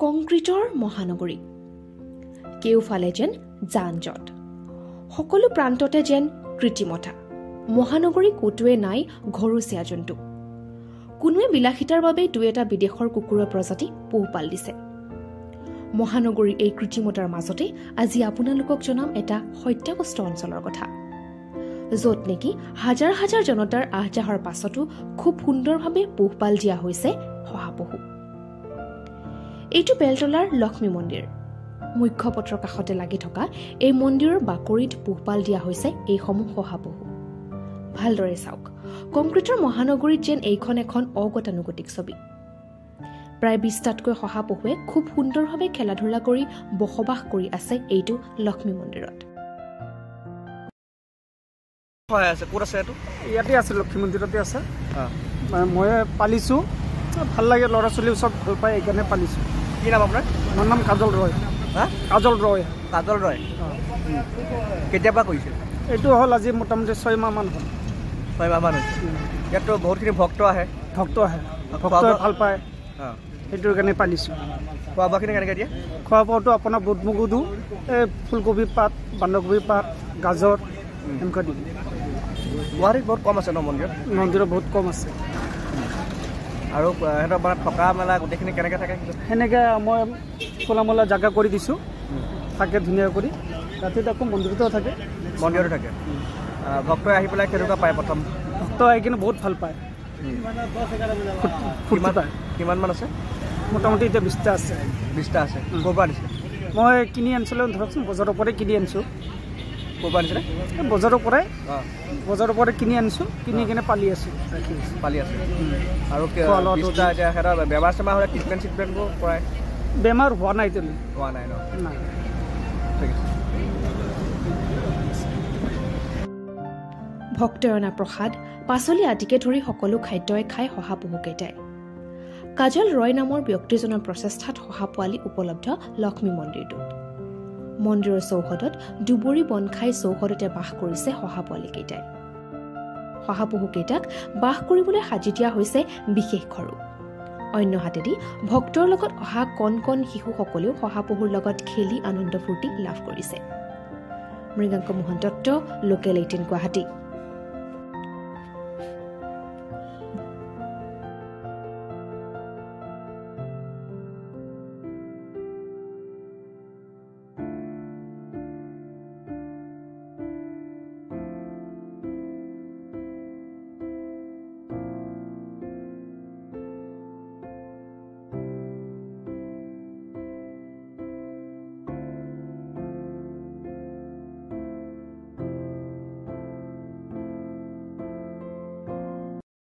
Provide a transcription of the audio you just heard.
Concretor Mohanogori. Keufalegen Zanjot. Hokolu Prantota gen Kritimota. Mohanogori Kutue nai Gorusia Jontu. Kunwe Bilahitar Babe Dueta Bidehor Kukura Prosati, Pupaldise. Mohanogori a Kritimotar Mazote, Azi Apunalukok Jonam eta Hoitako Stone Sologota. Zot neki, Hajar Hajar Jonotar Ajahar Pasotu, Kup Hundor Habe, Pupal Dia Hose, Hohapohu. Etu Peltolar Lokmi Mondir. Muikopotroka Hotelagitoka, a Mondir Bakurit Pupal Dia Hose, a Homo Hohapohu. Valdore Sauk. Concretor Mohanogori Gen Aconecon Ogotanugotic Sobi. Pribi Statque Hohapohe, Kup Hundor Habe, Keladulagori, Bohobah Kori Ase, Etu Lokmi Mondirot. I was able to get a lot of people to get a lot of people to get a lot of people What is both commerce and Monday? Monday both commerce. I hope I have a Pacamala, technique and Henega more Polamola Jagakori Disu, Taka Dunakori, Katitakum, Monduto Taka, Mondio Taka. Doctor, I like to buy bottom. Doctor, I can both Halpai. Putmata, Kiman Manasa, Mutamati the Vistas, Vistas, Gobani. More Kinian Salon was a Kinian soup. Bozar pore kini ansu kini kene pali asu aru ke bista ja hera bemar sama hore treatment ko korai bemar ho nai tuli ho nai no bhoktoyona prasad pasoli atike thori hokolu khaityoy khai hohapohu ketai kajal roy namor byaktijona processhat hohapoali upolobdha lakshmi mondir tu Mondior Sohodot, Duburi Bonkai Sohodote Bahkurise Hohapolikete. Hohapuhuketak, Bahkuribule Hajitia Hose, Bikekoru. Oino Hatedi, Bhoktor Logot Oha Konkon Hihu Hokolu, Hohapuhu Logot Keli Anundafuti, Lafkurise. Mringankomuhan Doctor, located in Guwahati.